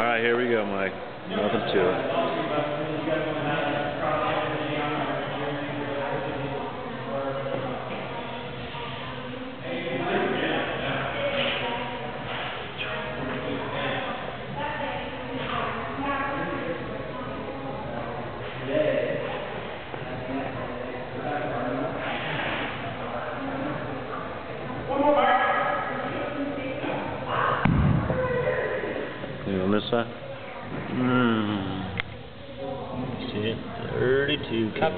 All right, here we go, Mike. Welcome to it. On this side? 32. Cut back.